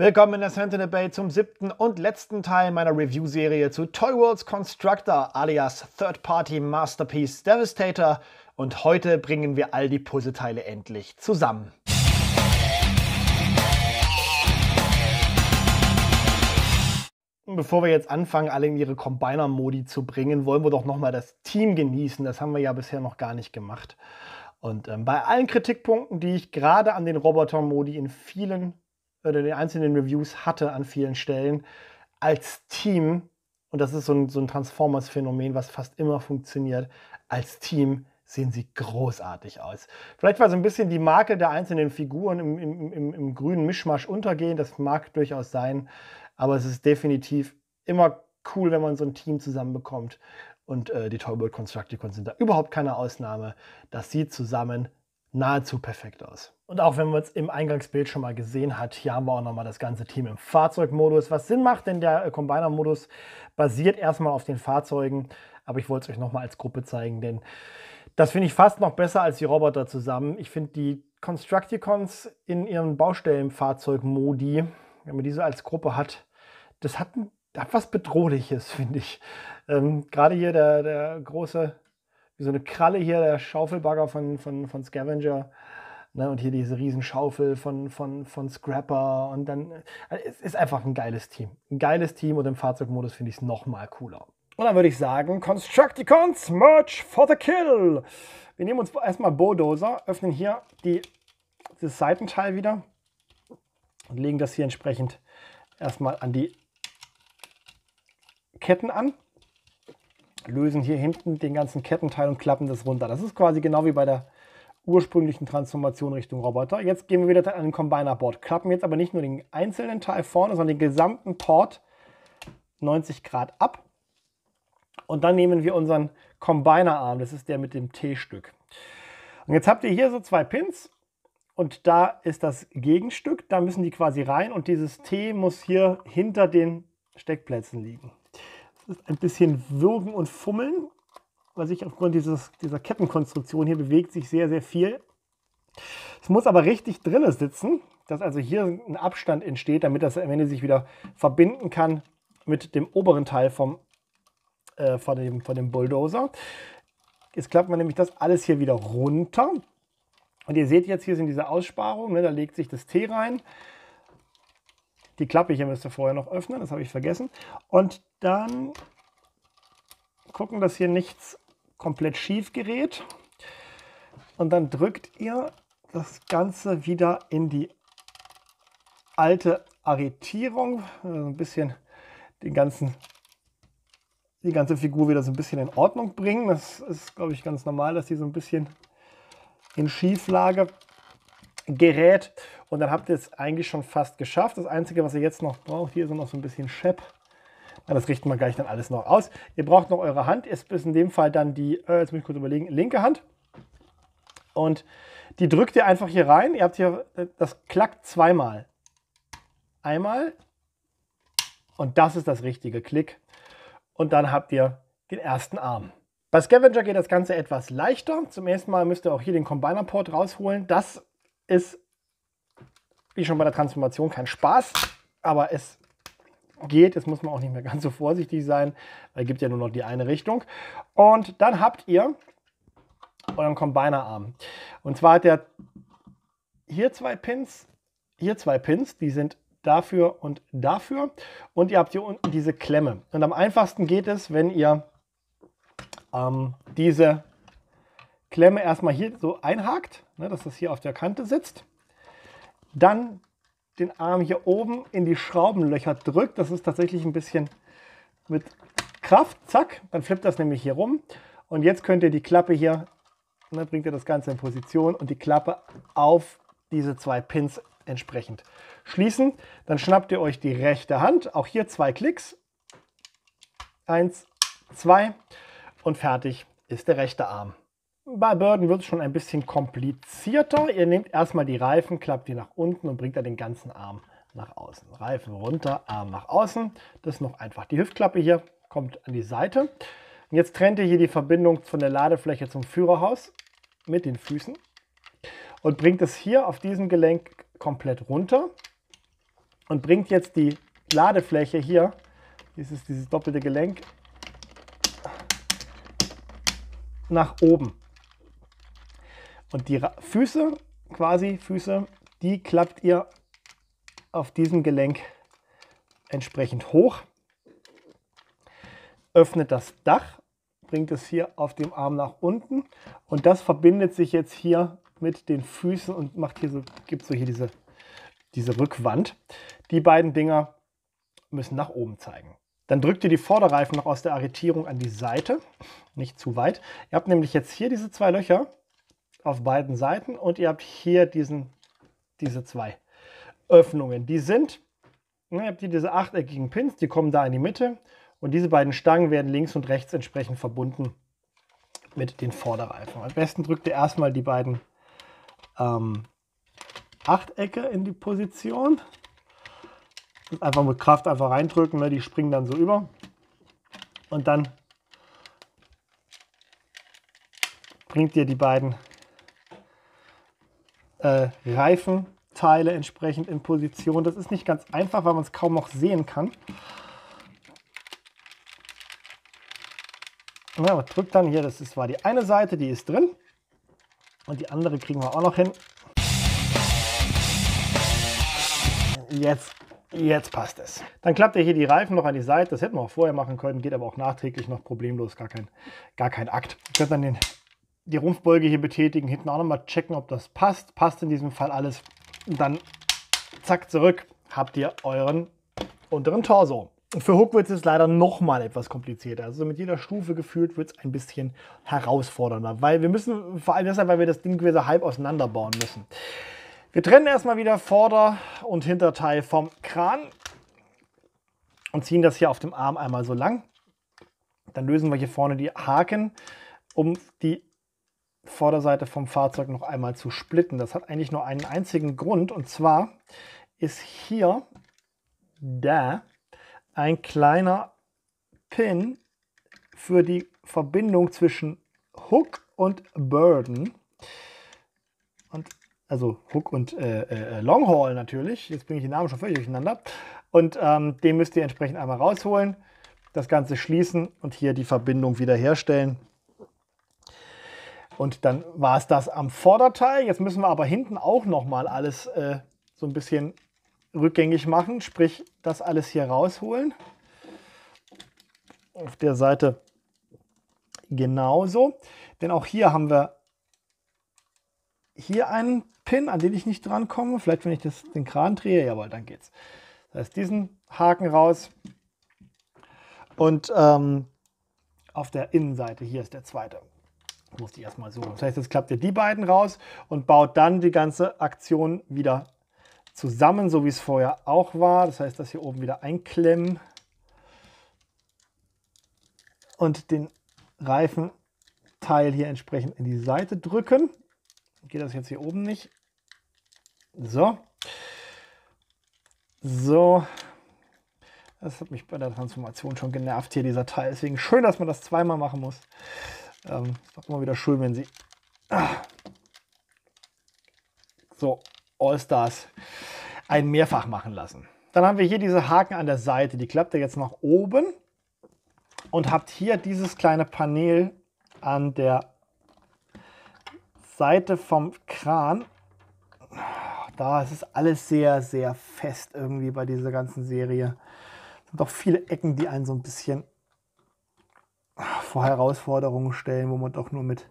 Willkommen in der Sentinel Bay zum 7. und letzten Teil meiner Review-Serie zu Toy Worlds Constructor alias Third Party Masterpiece Devastator und heute bringen wir all die Puzzleteile endlich zusammen. Bevor wir jetzt anfangen, alle in ihre Combiner-Modi zu bringen, wollen wir doch nochmal das Team genießen. Das haben wir ja bisher noch gar nicht gemacht. Und bei allen Kritikpunkten, die ich gerade an den Roboter-Modi in vielen oder den einzelnen Reviews hatte an vielen Stellen, als Team, und das ist so ein Transformers-Phänomen, was fast immer funktioniert, als Team sehen sie großartig aus. Vielleicht war so ein bisschen die Marke der einzelnen Figuren im grünen Mischmasch untergehen, das mag durchaus sein, aber es ist definitiv immer cool, wenn man so ein Team zusammenbekommt und die Toy World Constructicons sind da überhaupt keine Ausnahme. Das sieht zusammen nahezu perfekt aus. Und auch wenn man es im Eingangsbild schon mal gesehen hat, hier haben wir auch nochmal das ganze Team im Fahrzeugmodus. Was Sinn macht, denn der Combiner-Modus basiert erstmal auf den Fahrzeugen. Aber ich wollte es euch nochmal als Gruppe zeigen, denn das finde ich fast noch besser als die Roboter zusammen. Ich finde die Constructicons in ihren Baustellenfahrzeugmodi, wenn man die so als Gruppe hat, das hat was Bedrohliches, finde ich. Gerade hier der große, wie so eine Kralle hier, der Schaufelbagger von Scavenger. Ne, und hier diese Riesenschaufel von Scrapper und dann, also es ist einfach ein geiles Team. Ein geiles Team und im Fahrzeugmodus finde ich es nochmal cooler. Und dann würde ich sagen, Constructicons, Merch for the Kill! Wir nehmen uns erstmal Bulldozer, öffnen hier das Seitenteil wieder und legen das hier entsprechend erstmal an die Ketten an. Lösen hier hinten den ganzen Kettenteil und klappen das runter. Das ist quasi genau wie bei der ursprünglichen Transformation Richtung Roboter. Jetzt gehen wir wieder an den Combiner-Board. Klappen jetzt aber nicht nur den einzelnen Teil vorne, sondern den gesamten Port 90 Grad ab. Und dann nehmen wir unseren Combiner-Arm. Das ist der mit dem T-Stück. Und jetzt habt ihr hier so zwei Pins. Und da ist das Gegenstück. Da müssen die quasi rein. Und dieses T muss hier hinter den Steckplätzen liegen. Das ist ein bisschen Würgen und Fummeln. Weil sich aufgrund dieser Kettenkonstruktion hier bewegt sich sehr, sehr viel. Es muss aber richtig drin sitzen, dass also hier ein Abstand entsteht, damit das am Ende sich wieder verbinden kann mit dem oberen Teil von dem Bulldozer. Jetzt klappt man nämlich das alles hier wieder runter. Und ihr seht jetzt, hier sind diese Aussparungen, ne, da legt sich das T rein. Die Klappe hier müsst ihr vorher noch öffnen, das habe ich vergessen. Und dann gucken, dass hier nichts komplett schief gerät und dann drückt ihr das Ganze wieder in die alte Arretierung, also ein bisschen die ganze Figur wieder so ein bisschen in Ordnung bringen. Das ist, glaube ich, ganz normal, dass die so ein bisschen in Schieflage gerät und dann habt ihr es eigentlich schon fast geschafft. Das Einzige, was ihr jetzt noch braucht, hier ist noch so ein bisschen Schepp. Das richten wir gleich dann alles noch aus. Ihr braucht noch eure Hand. Es ist in dem Fall dann die, jetzt muss ich kurz überlegen, linke Hand. Und die drückt ihr einfach hier rein. Ihr habt hier, das klackt zweimal. Einmal. Und das ist das richtige Klick. Und dann habt ihr den ersten Arm. Bei Scavenger geht das Ganze etwas leichter. Zum ersten Mal müsst ihr auch hier den Combiner-Port rausholen. Das ist, wie schon bei der Transformation, kein Spaß. Aber es geht, jetzt muss man auch nicht mehr ganz so vorsichtig sein, weil es gibt ja nur noch die eine Richtung. Und dann habt ihr euren Combiner-Arm. Und zwar hat der hier zwei Pins, die sind dafür und dafür. Und ihr habt hier unten diese Klemme. Und am einfachsten geht es, wenn ihr diese Klemme erstmal hier so einhakt, ne, dass das hier auf der Kante sitzt. Dann den Arm hier oben in die Schraubenlöcher drückt. Das ist tatsächlich ein bisschen mit Kraft. Zack, dann flippt das nämlich hier rum. Und jetzt könnt ihr die Klappe hier, dann bringt ihr das Ganze in Position und die Klappe auf diese zwei Pins entsprechend schließen. Dann schnappt ihr euch die rechte Hand. Auch hier zwei Klicks. 1, 2 und fertig ist der rechte Arm. Bei Börden wird es schon ein bisschen komplizierter. Ihr nehmt erstmal die Reifen, klappt die nach unten und bringt dann den ganzen Arm nach außen. Reifen runter, Arm nach außen. Das ist noch einfach. Die Hüftklappe hier kommt an die Seite. Und jetzt trennt ihr hier die Verbindung von der Ladefläche zum Führerhaus mit den Füßen und bringt es hier auf diesem Gelenk komplett runter. und bringt jetzt die Ladefläche hier, dieses doppelte Gelenk, nach oben. Und die Füße, die klappt ihr auf diesem Gelenk entsprechend hoch, öffnet das Dach, bringt es hier auf dem Arm nach unten und das verbindet sich jetzt hier mit den Füßen und macht hier so, gibt so hier diese Rückwand. Die beiden Dinger müssen nach oben zeigen. Dann drückt ihr die Vorderreifen noch aus der Arretierung an die Seite, nicht zu weit. Ihr habt nämlich jetzt hier diese zwei Löcher auf beiden Seiten und ihr habt hier diese zwei Öffnungen. Die sind, ihr habt hier diese achteckigen Pins, die kommen da in die Mitte und diese beiden Stangen werden links und rechts entsprechend verbunden mit den Vorderreifen. Am besten drückt ihr erstmal die beiden Achtecke in die Position. Einfach mit Kraft reindrücken, ne? Die springen dann so über. Und dann bringt ihr die beiden Reifenteile entsprechend in Position. Das ist nicht ganz einfach, weil man es kaum noch sehen kann. Ja, aber drückt dann hier, das war die eine Seite, die ist drin. Und die andere kriegen wir auch noch hin. Jetzt passt es. Dann klappt ihr hier die Reifen noch an die Seite. Das hätten wir auch vorher machen können, geht aber auch nachträglich noch problemlos, gar kein Akt. Ihr könnt dann die Rumpfbeuge hier betätigen, hinten auch nochmal checken, ob das passt. Passt in diesem Fall alles. Und dann zack zurück, habt ihr euren unteren Torso. Für Hook wird es leider nochmal etwas komplizierter. Also mit jeder Stufe gefühlt wird es ein bisschen herausfordernder, weil wir müssen, vor allem deshalb, weil wir das Ding gewisser halb auseinanderbauen müssen. Wir trennen erstmal wieder Vorder- und Hinterteil vom Kran und ziehen das hier auf dem Arm einmal so lang. Dann lösen wir hier vorne die Haken, um die Vorderseite vom Fahrzeug noch einmal zu splitten. Das hat eigentlich nur einen einzigen Grund und zwar ist hier da ein kleiner Pin für die Verbindung zwischen Hook und Börden. Und, also Hook und Long Haul natürlich. Jetzt bringe ich den Namen schon völlig durcheinander. Und den müsst ihr entsprechend einmal rausholen, das Ganze schließen und hier die Verbindung wiederherstellen. Und dann war es das am Vorderteil. Jetzt müssen wir aber hinten auch nochmal alles so ein bisschen rückgängig machen, sprich das alles hier rausholen. Auf der Seite genauso, denn auch hier haben wir hier einen Pin, an den ich nicht dran komme. Vielleicht, wenn ich den Kran drehe, jawohl, dann geht's. Das heißt, diesen Haken raus und auf der Innenseite, hier ist der zweite. Musste ich erstmal suchen. Das heißt, jetzt klappt ihr die beiden raus und baut dann die ganze Aktion wieder zusammen, so wie es vorher auch war. Das heißt, das hier oben wieder einklemmen und den Reifenteil hier entsprechend in die Seite drücken. Geht das jetzt hier oben nicht? So. So. Das hat mich bei der Transformation schon genervt hier, dieser Teil. Deswegen schön, dass man das zweimal machen muss. Ist auch immer wieder schön, wenn sie... So. Allstars ein Mehrfach machen lassen. Dann haben wir hier diese Haken an der Seite, die klappt ihr jetzt nach oben und habt hier dieses kleine Panel an der Seite vom Kran. Da ist es alles sehr, sehr fest irgendwie bei dieser ganzen Serie. Es sind auch viele Ecken, die einen so ein bisschen vor Herausforderungen stellen, wo man doch nur mit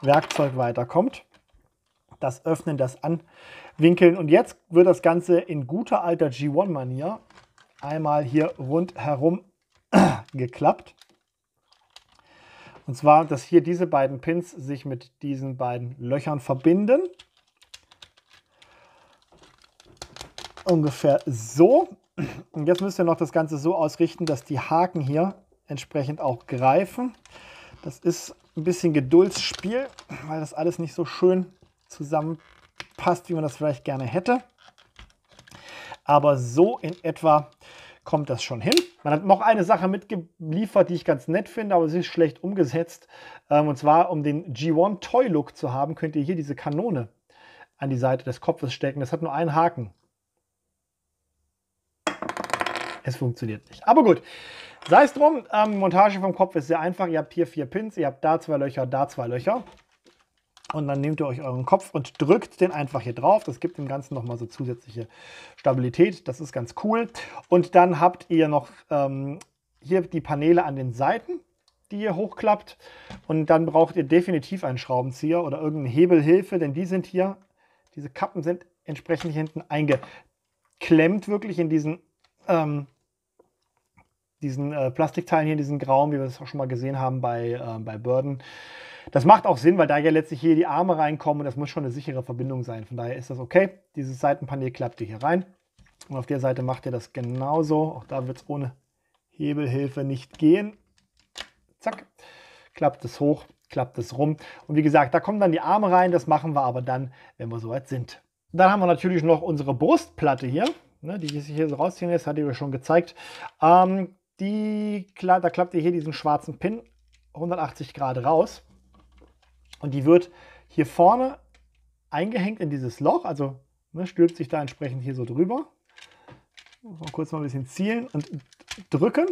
Werkzeug weiterkommt. Das Öffnen, das Anwinkeln und jetzt wird das Ganze in guter alter G1-Manier einmal hier rundherum geklappt. Und zwar, dass hier diese beiden Pins sich mit diesen beiden Löchern verbinden. Ungefähr so. Und jetzt müsst ihr noch das Ganze so ausrichten, dass die Haken hier entsprechend auch greifen. Das ist ein bisschen Geduldsspiel, weil das alles nicht so schön zusammenpasst, wie man das vielleicht gerne hätte. Aber so in etwa kommt das schon hin. Man hat noch eine Sache mitgeliefert, die ich ganz nett finde, aber sie ist schlecht umgesetzt. Und zwar, um den G1 Toy Look zu haben, könnt ihr hier diese Kanone an die Seite des Kopfes stecken. Das hat nur einen Haken. Es funktioniert nicht. Aber gut, sei es drum. Montage vom Kopf ist sehr einfach. Ihr habt hier 4 Pins, ihr habt da 2 Löcher, da 2 Löcher. Und dann nehmt ihr euch euren Kopf und drückt den einfach hier drauf. Das gibt dem Ganzen nochmal so zusätzliche Stabilität. Das ist ganz cool. Und dann habt ihr noch hier die Paneele an den Seiten, die ihr hochklappt. Und dann braucht ihr definitiv einen Schraubenzieher oder irgendeine Hebelhilfe, denn die sind hier, diese Kappen sind entsprechend hinten eingeklemmt, wirklich in diesen Plastikteilen hier, in diesen grauen, wie wir das auch schon mal gesehen haben bei Börden. Das macht auch Sinn, weil da ja letztlich hier die Arme reinkommen und das muss schon eine sichere Verbindung sein. Von daher ist das okay. Dieses Seitenpanel klappt ihr hier rein und auf der Seite macht ihr das genauso. Auch da wird es ohne Hebelhilfe nicht gehen. Zack, klappt es hoch, klappt es rum. Und wie gesagt, da kommen dann die Arme rein. Das machen wir aber dann, wenn wir soweit sind. Dann haben wir natürlich noch unsere Brustplatte hier, ne, die sich hier so rausziehen lässt, hatte ich euch schon gezeigt. Da klappt ihr hier diesen schwarzen Pin 180 Grad raus. Und die wird hier vorne eingehängt in dieses Loch, also ne, stülpt sich da entsprechend hier so drüber. Muss mal kurz ein bisschen zielen und drücken.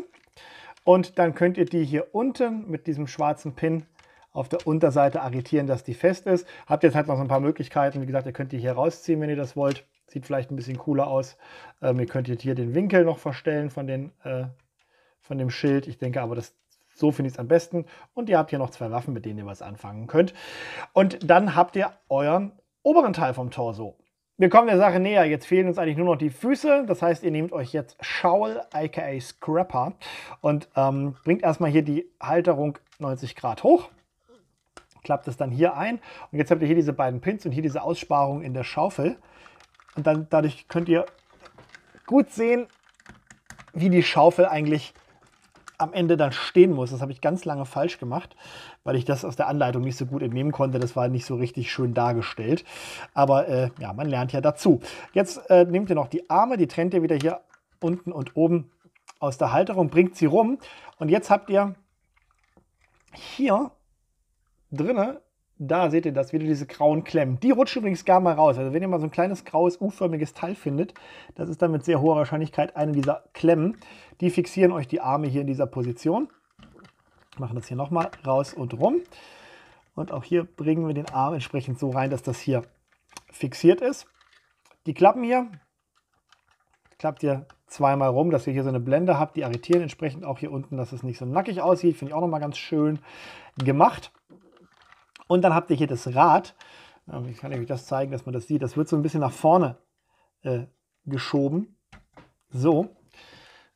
Und dann könnt ihr die hier unten mit diesem schwarzen Pin auf der Unterseite arretieren, dass die fest ist. Habt jetzt halt noch so ein paar Möglichkeiten. Wie gesagt, ihr könnt die hier rausziehen, wenn ihr das wollt. Sieht vielleicht ein bisschen cooler aus. Ihr könnt jetzt hier den Winkel noch verstellen von dem Schild. Ich denke aber, das so finde ich es am besten. Und ihr habt hier noch 2 Waffen, mit denen ihr was anfangen könnt. Und dann habt ihr euren oberen Teil vom Torso. Wir kommen der Sache näher. Jetzt fehlen uns eigentlich nur noch die Füße. Das heißt, ihr nehmt euch jetzt Schaul, aka Scrapper, und bringt erstmal hier die Halterung 90 Grad hoch. Klappt es dann hier ein. Und jetzt habt ihr hier diese beiden Pins und hier diese Aussparung in der Schaufel. Und dann dadurch könnt ihr gut sehen, wie die Schaufel eigentlich am Ende dann stehen muss. Das habe ich ganz lange falsch gemacht, weil ich das aus der Anleitung nicht so gut entnehmen konnte. Das war nicht so richtig schön dargestellt. Aber ja, man lernt ja dazu. Jetzt nehmt ihr noch die Arme, die trennt ihr wieder hier unten und oben aus der Halterung, bringt sie rum. Und jetzt habt ihr hier drinne, da seht ihr das, wieder diese grauen Klemmen. Die rutschen übrigens gar mal raus. Also wenn ihr mal so ein kleines graues U-förmiges Teil findet, das ist dann mit sehr hoher Wahrscheinlichkeit eine dieser Klemmen. Die fixieren euch die Arme hier in dieser Position. Machen das hier nochmal raus und rum. Und auch hier bringen wir den Arm entsprechend so rein, dass das hier fixiert ist. Die Klappen hier, klappt ihr zweimal rum, dass ihr hier so eine Blende habt. Die arretieren entsprechend auch hier unten, dass es nicht so nackig aussieht. Finde ich auch nochmal ganz schön gemacht. Und dann habt ihr hier das Rad. Ich kann euch das zeigen, dass man das sieht. Das wird so ein bisschen nach vorne geschoben. So.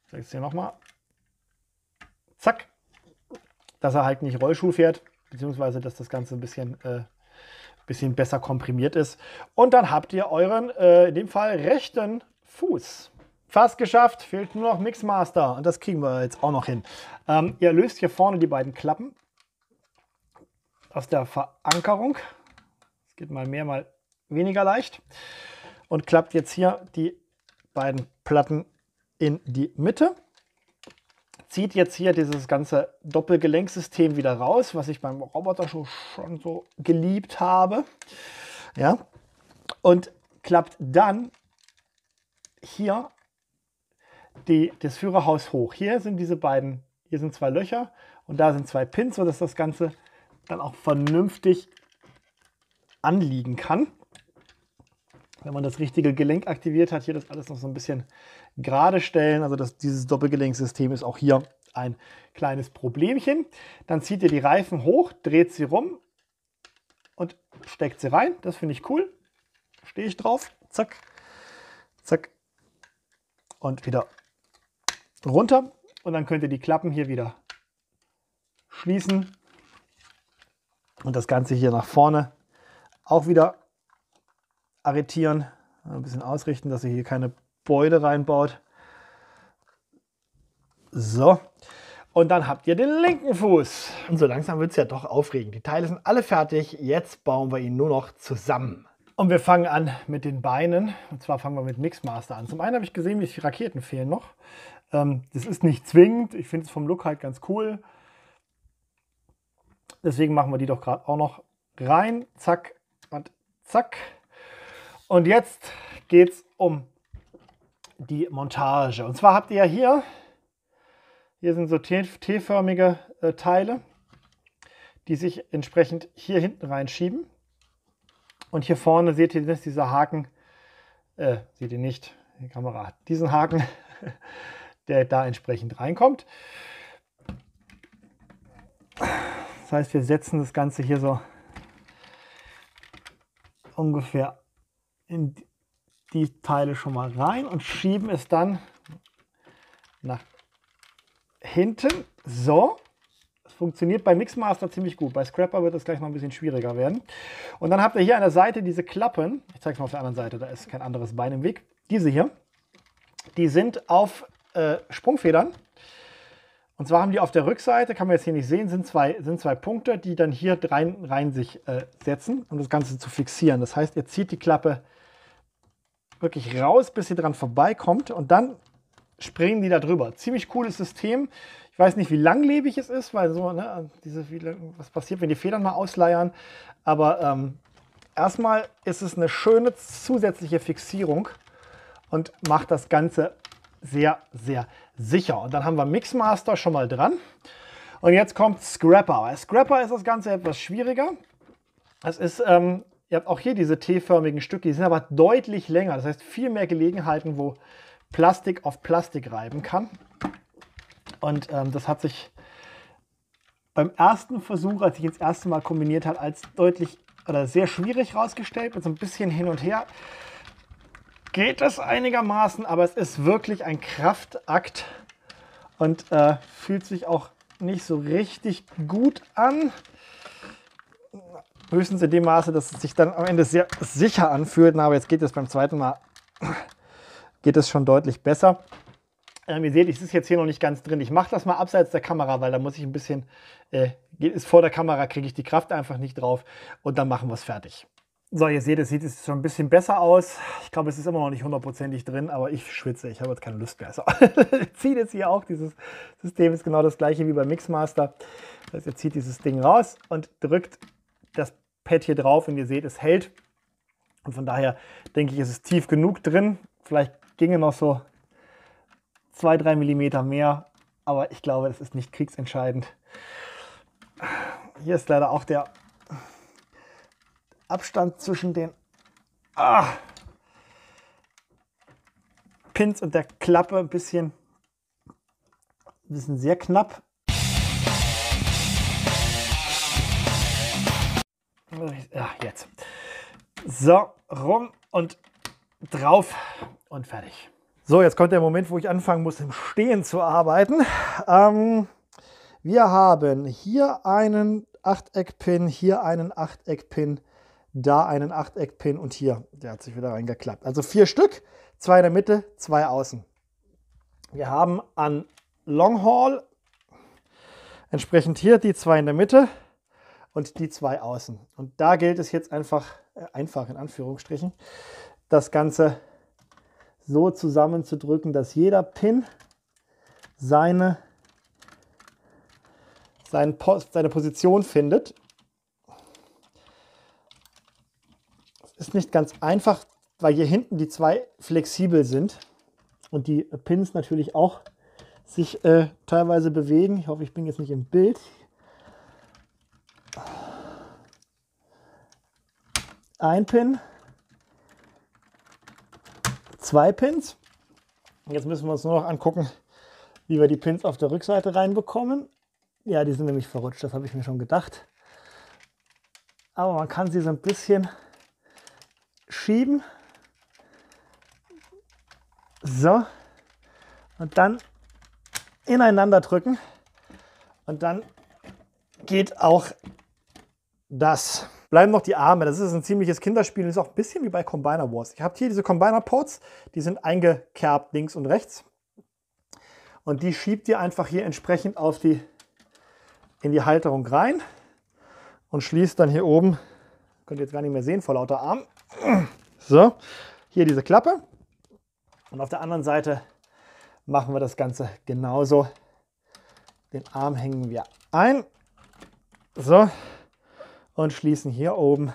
Ich zeige es hier nochmal. Zack. Dass er halt nicht Rollschuh fährt, beziehungsweise dass das Ganze ein bisschen besser komprimiert ist. Und dann habt ihr euren, in dem Fall, rechten Fuß. Fast geschafft. Fehlt nur noch Mixmaster. Und das kriegen wir jetzt auch noch hin. Ihr löst hier vorne die beiden Klappen aus der Verankerung. Es geht mal mehr, mal weniger leicht. Und klappt jetzt hier die beiden Platten in die Mitte. Zieht jetzt hier dieses ganze Doppelgelenksystem wieder raus, was ich beim Roboter schon so geliebt habe. Ja. Und klappt dann hier das Führerhaus hoch. Hier sind 2 Löcher und da sind 2 Pins, sodass das Ganze dann auch vernünftig anliegen kann. Wenn man das richtige Gelenk aktiviert hat, hier das alles noch so ein bisschen gerade stellen. Also dieses Doppelgelenksystem ist auch hier ein kleines Problemchen. Dann zieht ihr die Reifen hoch, dreht sie rum und steckt sie rein. Das finde ich cool. Stehe ich drauf. Zack, zack und wieder runter. Und dann könnt ihr die Klappen hier wieder schließen. Und das Ganze hier nach vorne auch wieder arretieren. Ein bisschen ausrichten, dass ihr hier keine Beule reinbaut. So. Und dann habt ihr den linken Fuß. Und so langsam wird es ja doch aufregend. Die Teile sind alle fertig. Jetzt bauen wir ihn nur noch zusammen. Und wir fangen an mit den Beinen. Und zwar fangen wir mit Mixmaster an. Zum einen habe ich gesehen, wie viele Raketen fehlen noch. Das ist nicht zwingend. Ich finde es vom Look halt ganz cool. Deswegen machen wir die doch gerade auch noch rein. Zack und zack. Und jetzt geht es um die Montage. Und zwar habt ihr ja hier sind so T-förmige Teile, die sich entsprechend hier hinten reinschieben. Und hier vorne seht ihr, dass dieser Haken, seht ihr nicht, die Kamera hat diesen Haken, der da entsprechend reinkommt. Das heißt, wir setzen das Ganze hier so ungefähr in die Teile schon mal rein und schieben es dann nach hinten. So, das funktioniert bei Mixmaster ziemlich gut. Bei Scrapper wird das gleich noch ein bisschen schwieriger werden. Und dann habt ihr hier an der Seite diese Klappen. Ich zeige es mal auf der anderen Seite, da ist kein anderes Bein im Weg. Diese hier, die sind auf Sprungfedern. Und zwar haben die auf der Rückseite, kann man jetzt hier nicht sehen, sind zwei Punkte, die dann hier rein sich setzen, um das Ganze zu fixieren. Das heißt, ihr zieht die Klappe wirklich raus, bis ihr dran vorbeikommt und dann springen die da drüber. Ziemlich cooles System. Ich weiß nicht, wie langlebig es ist, weil so, ne, was passiert, wenn die Federn mal ausleiern. Aber erstmal ist es eine schöne zusätzliche Fixierung und macht das Ganze sehr, sehr sicher. Und dann haben wir Mixmaster schon mal dran. Und jetzt kommt Scrapper. Bei Scrapper ist das Ganze etwas schwieriger. Das ist, ihr habt auch hier diese T-förmigen Stücke, die sind aber deutlich länger. Das heißt, viel mehr Gelegenheiten, wo Plastik auf Plastik reiben kann. Und das hat sich beim ersten Versuch, als ich das erste Mal kombiniert habe, als deutlich oder sehr schwierig rausgestellt, mit so ein bisschen hin und her. Geht es einigermaßen, aber es ist wirklich ein Kraftakt und fühlt sich auch nicht so richtig gut an. Höchstens in dem Maße, dass es sich dann am Ende sehr sicher anfühlt. Na, aber jetzt geht es beim zweiten Mal geht es schon deutlich besser. Ihr seht, es ist jetzt hier noch nicht ganz drin. Ich mache das mal abseits der Kamera, weil da muss ich ein bisschen, vor der Kamera kriege ich die Kraft einfach nicht drauf und dann machen wir es fertig. So, ihr seht, es sieht jetzt schon ein bisschen besser aus. Ich glaube, es ist immer noch nicht hundertprozentig drin, aber ich schwitze, ich habe jetzt keine Lust mehr. So, ihr zieht jetzt hier auch, dieses System ist genau das gleiche wie bei Mixmaster. Also ihr zieht dieses Ding raus und drückt das Pad hier drauf und ihr seht, es hält. Und von daher denke ich, es ist tief genug drin. Vielleicht ginge noch so 2-3 mm mehr, aber ich glaube, das ist nicht kriegsentscheidend. Hier ist leider auch der Abstand zwischen den Pins und der Klappe ein bisschen sehr knapp. Ja, jetzt. So, rum und drauf und fertig. So, jetzt kommt der Moment, wo ich anfangen muss, im Stehen zu arbeiten. Wir haben hier einen Achteckpin, hier einen Achteckpin, da einen Achteckpin und hier, der hat sich wieder reingeklappt. Also 4 Stück, 2 in der Mitte, 2 außen. Wir haben an Long Haul entsprechend hier die 2 in der Mitte und die 2 außen. Und da gilt es jetzt einfach in Anführungsstrichen, das Ganze so zusammenzudrücken, dass jeder Pin seine Position findet. Ist nicht ganz einfach, weil hier hinten die 2 flexibel sind und die Pins natürlich auch sich teilweise bewegen. Ich hoffe, ich bin jetzt nicht im Bild. Ein Pin, 2 Pins. Jetzt müssen wir uns nur noch angucken, wie wir die Pins auf der Rückseite reinbekommen. Ja, die sind nämlich verrutscht, das habe ich mir schon gedacht. Aber man kann sie so ein bisschen schieben. So. Und dann ineinander drücken. Und dann geht auch das. Bleiben noch die Arme. Das ist ein ziemliches Kinderspiel. Das ist auch ein bisschen wie bei Combiner Wars. Ich habe hier diese Combiner-Ports. Die sind eingekerbt links und rechts. Und die schiebt ihr einfach hier entsprechend auf in die Halterung rein. Und schließt dann hier oben. Könnt ihr jetzt gar nicht mehr sehen vor lauter Armen. So, hier diese Klappe und auf der anderen Seite machen wir das Ganze genauso. Den Arm hängen wir ein, so, und schließen hier oben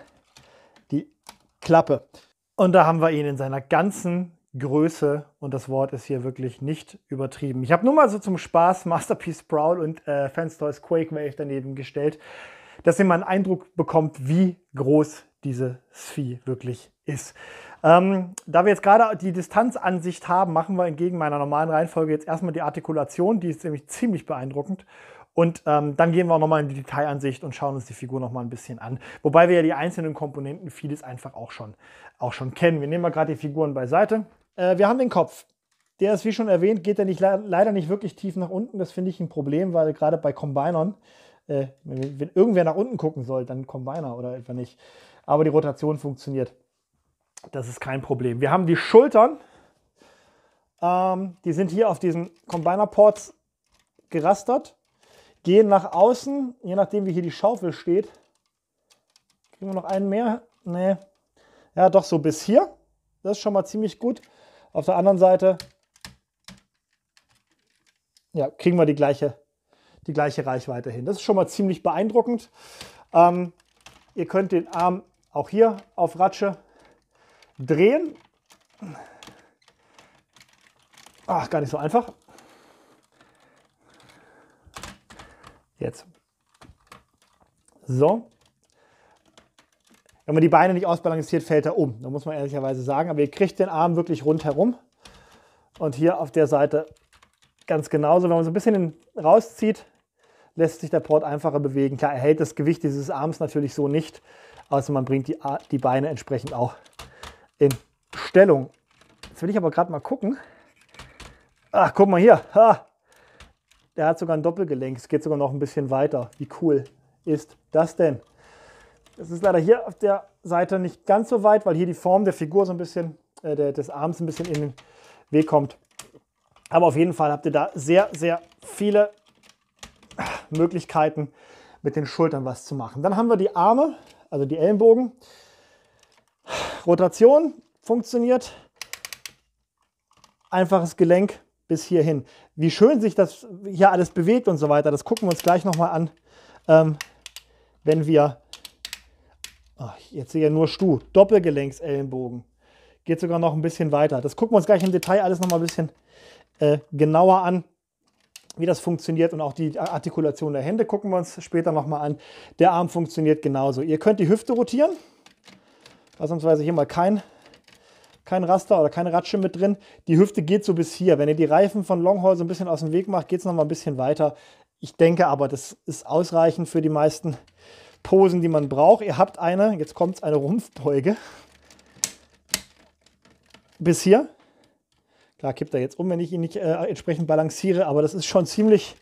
die Klappe. Und da haben wir ihn in seiner ganzen Größe und das Wort ist hier wirklich nicht übertrieben. Ich habe nur mal so zum Spaß Masterpiece Prowl und Fans Toys Quake Wave daneben gestellt, dass ihr mal einen Eindruck bekommt, wie groß diese Sphi wirklich ist. Da wir jetzt gerade die Distanzansicht haben, machen wir entgegen meiner normalen Reihenfolge jetzt erstmal die Artikulation, die ist nämlich ziemlich beeindruckend. Und dann gehen wir auch nochmal in die Detailansicht und schauen uns die Figur nochmal ein bisschen an. Wobei wir ja die einzelnen Komponenten vieles einfach auch schon kennen. Wir nehmen mal gerade die Figuren beiseite. Wir haben den Kopf. Der ist, wie schon erwähnt, geht ja leider nicht wirklich tief nach unten. Das finde ich ein Problem, weil gerade bei Combinern, wenn irgendwer nach unten gucken soll, dann Combiner oder etwa nicht. Aber die Rotation funktioniert. Das ist kein Problem. Wir haben die Schultern. Die sind hier auf diesen Combiner-Ports gerastert. Gehen nach außen, je nachdem wie hier die Schaufel steht. Kriegen wir noch einen mehr? Nee. Ja, doch so bis hier. Das ist schon mal ziemlich gut. Auf der anderen Seite ja, kriegen wir die gleiche Reichweite hin. Das ist schon mal ziemlich beeindruckend. Ihr könnt den Arm auch hier auf Ratsche drehen. Ach, gar nicht so einfach. Jetzt. So. Wenn man die Beine nicht ausbalanciert, fällt er um. Da muss man ehrlicherweise sagen. Aber ihr kriegt den Arm wirklich rundherum. Und hier auf der Seite ganz genauso. Wenn man so ein bisschen rauszieht, lässt sich der Port einfacher bewegen. Klar, er hält das Gewicht dieses Arms natürlich so nicht. Außer man bringt die Beine entsprechend auch in Stellung. Jetzt will ich aber gerade mal gucken. Ach, guck mal hier. Ha. Der hat sogar ein Doppelgelenk, es geht sogar noch ein bisschen weiter. Wie cool ist das denn? Das ist leider hier auf der Seite nicht ganz so weit, weil hier die Form der Figur so ein bisschen, des Arms ein bisschen in den Weg kommt. Aber auf jeden Fall habt ihr da sehr, sehr viele Möglichkeiten, mit den Schultern was zu machen. Dann haben wir die Arme, also die Ellenbogen. Rotation funktioniert. Einfaches Gelenk. Bis hierhin. Wie schön sich das hier alles bewegt und so weiter, das gucken wir uns gleich nochmal an, wenn wir, jetzt sehe ich ja nur Stu, Doppelgelenksellenbogen, geht sogar noch ein bisschen weiter. Das gucken wir uns gleich im Detail alles nochmal ein bisschen genauer an, wie das funktioniert und auch die Artikulation der Hände gucken wir uns später nochmal an. Der Arm funktioniert genauso. Ihr könnt die Hüfte rotieren, ausnahmsweise hier mal kein Raster oder keine Ratsche mit drin. Die Hüfte geht so bis hier. Wenn ihr die Reifen von Long Haul so ein bisschen aus dem Weg macht, geht es noch mal ein bisschen weiter. Ich denke aber, das ist ausreichend für die meisten Posen, die man braucht. Ihr habt eine, jetzt kommt eine Rumpfbeuge. Bis hier. Klar kippt er jetzt um, wenn ich ihn nicht entsprechend balanciere, aber das ist schon ziemlich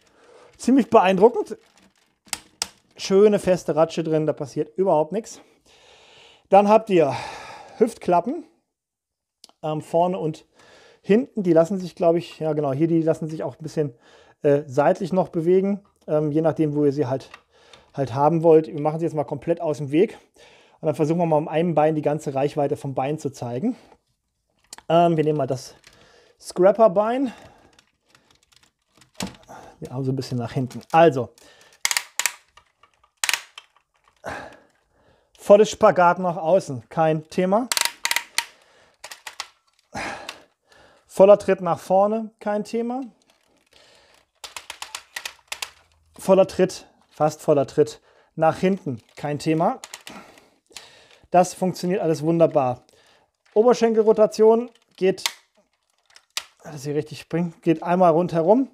beeindruckend. Schöne feste Ratsche drin, da passiert überhaupt nichts. Dann habt ihr Hüftklappen. Vorne und hinten, die lassen sich, glaube ich, ja genau, hier die lassen sich auch ein bisschen seitlich noch bewegen, je nachdem, wo ihr sie halt haben wollt. Wir machen sie jetzt mal komplett aus dem Weg und dann versuchen wir mal um einem Bein die ganze Reichweite vom Bein zu zeigen. Wir nehmen mal das Scrapper-Bein. Wir haben so ein bisschen nach hinten. Also, volles Spagat nach außen, kein Thema. Voller Tritt nach vorne, kein Thema. Voller Tritt, fast voller Tritt nach hinten, kein Thema. Das funktioniert alles wunderbar. Oberschenkelrotation geht, dass sie richtig springt, geht einmal rundherum.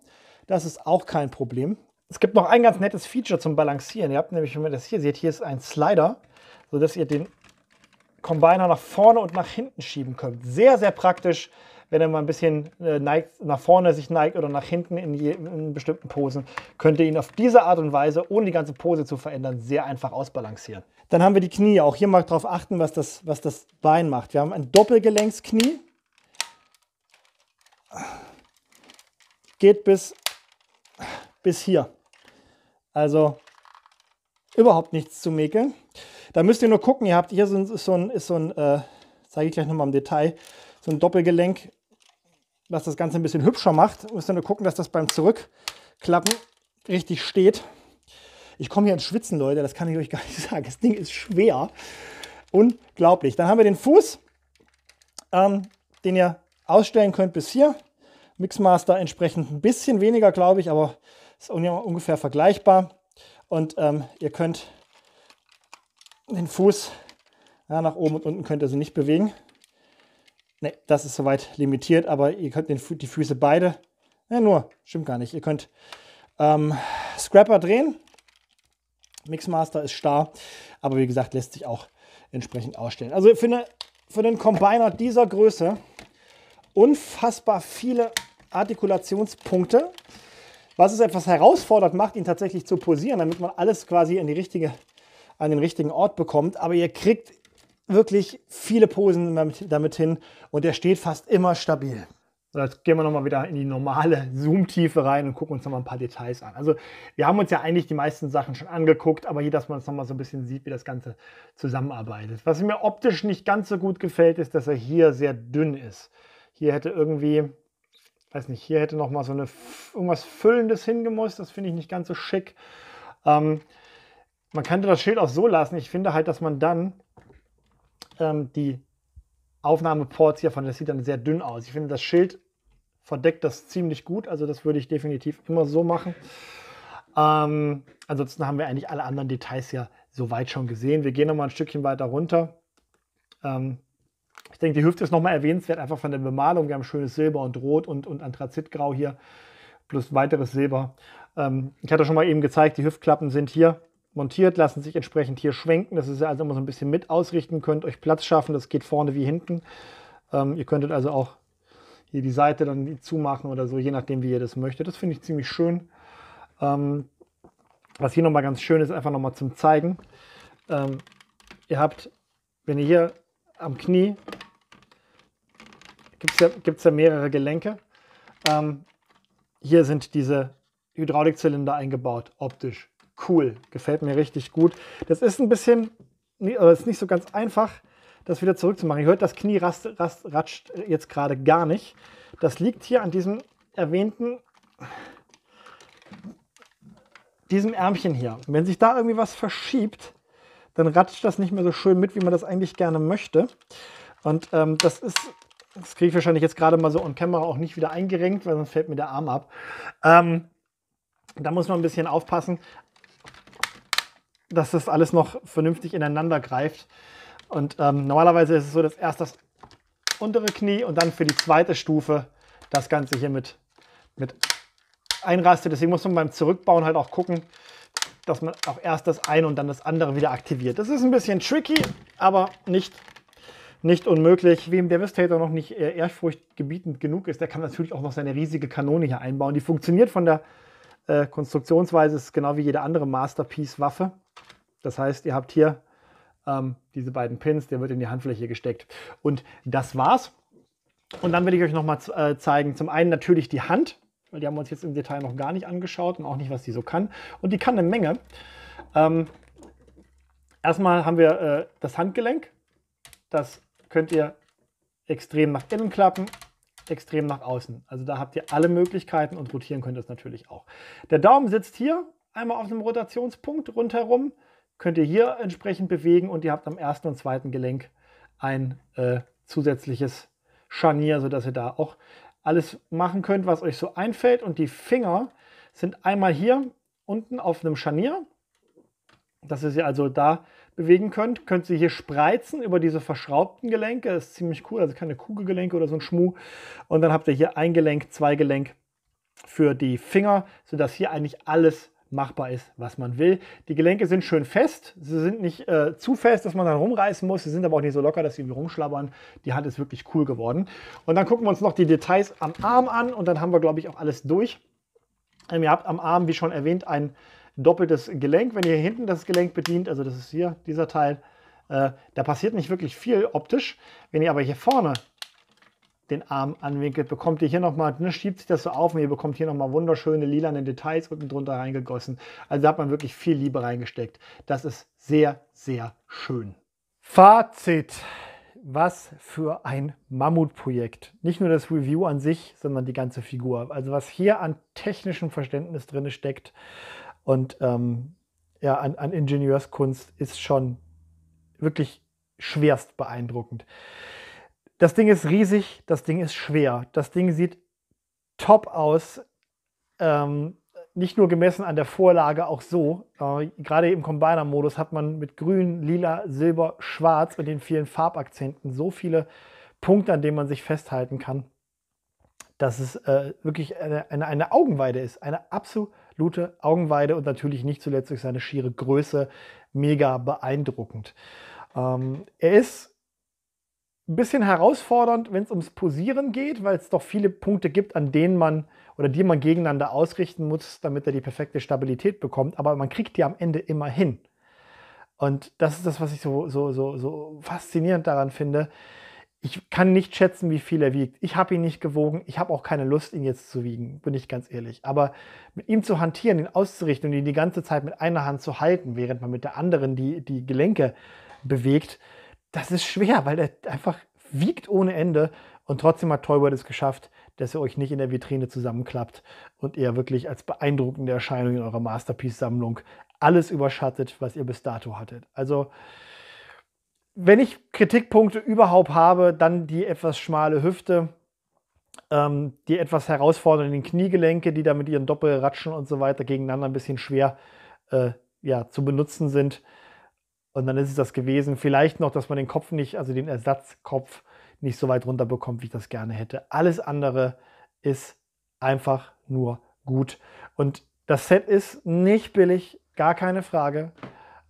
Das ist auch kein Problem. Es gibt noch ein ganz nettes Feature zum Balancieren. Ihr habt nämlich, wenn man das hier seht, hier ist ein Slider, sodass ihr den Combiner nach vorne und nach hinten schieben könnt. Sehr, sehr praktisch. Wenn er mal ein bisschen neigt, nach vorne sich neigt oder nach hinten in bestimmten Posen, könnt ihr ihn auf diese Art und Weise, ohne die ganze Pose zu verändern, sehr einfach ausbalancieren. Dann haben wir die Knie. Auch hier mal darauf achten, was das Bein macht. Wir haben ein Doppelgelenksknie. Geht bis hier. Also überhaupt nichts zu mäkeln. Da müsst ihr nur gucken. Ihr habt hier so ein zeige ich gleich nochmal im Detail, so ein Doppelgelenk, was das Ganze ein bisschen hübscher macht. Müsst ihr nur gucken, dass das beim Zurückklappen richtig steht. Ich komme hier ins Schwitzen, Leute, das kann ich euch gar nicht sagen. Das Ding ist schwer. Unglaublich. Dann haben wir den Fuß, den ihr ausstellen könnt bis hier. Mixmaster entsprechend ein bisschen weniger, glaube ich, aber ist ungefähr vergleichbar. Und ihr könnt den Fuß nach oben und unten könnt ihr sie nicht bewegen. Ne, das ist soweit limitiert, aber ihr könnt die Füße beide, stimmt gar nicht, ihr könnt Scrapper drehen. Mixmaster ist starr, aber wie gesagt, lässt sich auch entsprechend ausstellen. Also für einen Combiner dieser Größe unfassbar viele Artikulationspunkte, was es etwas herausfordernd macht, ihn tatsächlich zu posieren, damit man alles quasi an den richtigen Ort bekommt. Aber ihr kriegt wirklich viele Posen damit hin und der steht fast immer stabil. So, jetzt gehen wir nochmal wieder in die normale Zoom-Tiefe rein und gucken uns nochmal ein paar Details an. Also wir haben uns ja eigentlich die meisten Sachen schon angeguckt, aber hier, dass man es nochmal so ein bisschen sieht, wie das Ganze zusammenarbeitet. Was mir optisch nicht ganz so gut gefällt, ist, dass er hier sehr dünn ist. Hier hätte irgendwie, weiß nicht, hier hätte nochmal so eine irgendwas Füllendes hingemusst. Das finde ich nicht ganz so schick. Man könnte das Schild auch so lassen. Ich finde halt, dass man dann die Aufnahmeports hier, das sieht dann sehr dünn aus. Ich finde, das Schild verdeckt das ziemlich gut. Also das würde ich definitiv immer so machen. Ansonsten haben wir eigentlich alle anderen Details ja soweit schon gesehen. Wir gehen nochmal ein Stückchen weiter runter. Ich denke, die Hüfte ist nochmal erwähnenswert, einfach von der Bemalung. Wir haben schönes Silber und Rot und Anthrazitgrau hier, plus weiteres Silber. Ich hatte schon mal eben gezeigt, die Hüftklappen sind hier montiert, lassen sich entsprechend hier schwenken, dass ihr sie also immer so ein bisschen mit ausrichten könnt, euch Platz schaffen, das geht vorne wie hinten. Ihr könntet also auch hier die Seite dann zumachen oder so, je nachdem, wie ihr das möchtet. Das finde ich ziemlich schön. Was hier nochmal ganz schön ist, einfach nochmal zum Zeigen. Ihr habt, wenn ihr hier am Knie, gibt's ja mehrere Gelenke. Hier sind diese Hydraulikzylinder eingebaut, optisch. Cool, gefällt mir richtig gut. Das ist ein bisschen, oder ist nicht so ganz einfach, das wieder zurückzumachen. Ihr hört, das Knie ratscht jetzt gerade gar nicht. Das liegt hier an diesem Ärmchen hier. Und wenn sich da irgendwie was verschiebt, dann ratscht das nicht mehr so schön mit, wie man das eigentlich gerne möchte. Und das kriege ich wahrscheinlich jetzt gerade mal so on camera auch nicht wieder eingerenkt, weil sonst fällt mir der Arm ab. Da muss man ein bisschen aufpassen, dass das alles noch vernünftig ineinander greift. Und normalerweise ist es so, dass erst das untere Knie und dann für die zweite Stufe das Ganze hier mit einrastet. Deswegen muss man beim Zurückbauen halt auch gucken, dass man auch erst das eine und dann das andere wieder aktiviert. Das ist ein bisschen tricky, aber nicht unmöglich. Wem der Devastator noch nicht ehrfurchtgebietend genug ist, der kann natürlich auch noch seine riesige Kanone hier einbauen. Die funktioniert von der Konstruktionsweise, ist genau wie jede andere Masterpiece-Waffe. Das heißt, ihr habt hier diese beiden Pins, der wird in die Handfläche gesteckt. Und das war's. Und dann will ich euch nochmal zeigen, zum einen natürlich die Hand, weil die haben wir uns jetzt im Detail noch gar nicht angeschaut und auch nicht, was die so kann. Und die kann eine Menge. Erstmal haben wir das Handgelenk. Das könnt ihr extrem nach innen klappen, extrem nach außen. Also da habt ihr alle Möglichkeiten und rotieren könnt ihr es natürlich auch. Der Daumen sitzt hier einmal auf einem Rotationspunkt rundherum. Könnt ihr hier entsprechend bewegen und ihr habt am ersten und zweiten Gelenk ein zusätzliches Scharnier, sodass ihr da auch alles machen könnt, was euch so einfällt. Und die Finger sind einmal hier unten auf einem Scharnier, dass ihr sie also da bewegen könnt. Könnt ihr hier spreizen über diese verschraubten Gelenke. Das ist ziemlich cool, also keine Kugelgelenke oder so ein Schmuh. Und dann habt ihr hier ein Gelenk, zwei Gelenk für die Finger, sodass hier eigentlich alles machbar ist, was man will. Die Gelenke sind schön fest. Sie sind nicht zu fest, dass man dann rumreißen muss. Sie sind aber auch nicht so locker, dass sie rumschlabbern. Die Hand ist wirklich cool geworden. Und dann gucken wir uns noch die Details am Arm an und dann haben wir, glaube ich, auch alles durch. Ihr habt am Arm, wie schon erwähnt, ein doppeltes Gelenk. Wenn ihr hier hinten das Gelenk bedient, also das ist hier dieser Teil, da passiert nicht wirklich viel optisch. Wenn ihr aber hier vorne den Arm anwinkelt, bekommt ihr hier nochmal, schiebt sich das so auf und ihr bekommt hier nochmal wunderschöne lilane Details unten drunter reingegossen. Also da hat man wirklich viel Liebe reingesteckt. Das ist sehr, sehr schön. Fazit. Was für ein Mammutprojekt. Nicht nur das Review an sich, sondern die ganze Figur. Also was hier an technischem Verständnis drin steckt und ja, an Ingenieurskunst ist schon wirklich schwerst beeindruckend. Das Ding ist riesig, das Ding ist schwer, das Ding sieht top aus, nicht nur gemessen an der Vorlage, auch so. Gerade im Combiner-Modus hat man mit grün, lila, silber, schwarz und den vielen Farbakzenten so viele Punkte, an denen man sich festhalten kann, dass es wirklich eine Augenweide ist, eine absolute Augenweide und natürlich nicht zuletzt durch seine schiere Größe mega beeindruckend. Er ist ein bisschen herausfordernd, wenn es ums Posieren geht, weil es doch viele Punkte gibt, an denen man oder die man gegeneinander ausrichten muss, damit er die perfekte Stabilität bekommt. Aber man kriegt die am Ende immer hin. Und das ist das, was ich so faszinierend daran finde. Ich kann nicht schätzen, wie viel er wiegt. Ich habe ihn nicht gewogen. Ich habe auch keine Lust, ihn jetzt zu wiegen, bin ich ganz ehrlich. Aber mit ihm zu hantieren, ihn auszurichten und ihn die ganze Zeit mit einer Hand zu halten, während man mit der anderen die Gelenke bewegt, das ist schwer, weil er einfach wiegt ohne Ende und trotzdem hat Toy World es geschafft, dass er euch nicht in der Vitrine zusammenklappt und er wirklich als beeindruckende Erscheinung in eurer Masterpiece-Sammlung alles überschattet, was ihr bis dato hattet. Also, wenn ich Kritikpunkte überhaupt habe, dann die etwas schmale Hüfte, die etwas herausfordernden Kniegelenke, die da mit ihren Doppelratschen und so weiter gegeneinander ein bisschen schwer zu benutzen sind. Und dann ist es das gewesen. Vielleicht noch, dass man den Kopf nicht, also den Ersatzkopf nicht so weit runterbekommt, wie ich das gerne hätte. Alles andere ist einfach nur gut. Und das Set ist nicht billig, gar keine Frage.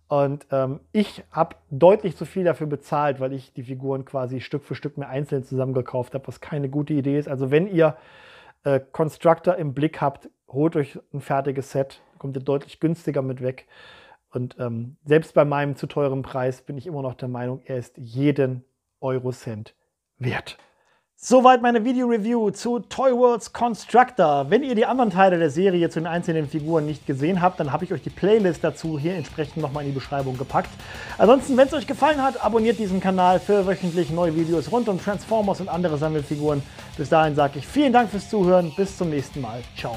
Und ich habe deutlich zu viel dafür bezahlt, weil ich die Figuren quasi Stück für Stück mir einzeln zusammengekauft habe, was keine gute Idee ist. Also wenn ihr Constructor im Blick habt, holt euch ein fertiges Set, kommt ihr deutlich günstiger mit weg. Und selbst bei meinem zu teuren Preis bin ich immer noch der Meinung, er ist jeden Eurocent wert. Soweit meine Video-Review zu Toy Worlds Constructor. Wenn ihr die anderen Teile der Serie zu den einzelnen Figuren nicht gesehen habt, dann habe ich euch die Playlist dazu hier entsprechend nochmal in die Beschreibung gepackt. Ansonsten, wenn es euch gefallen hat, abonniert diesen Kanal für wöchentlich neue Videos rund um Transformers und andere Sammelfiguren. Bis dahin sage ich vielen Dank fürs Zuhören, bis zum nächsten Mal. Ciao.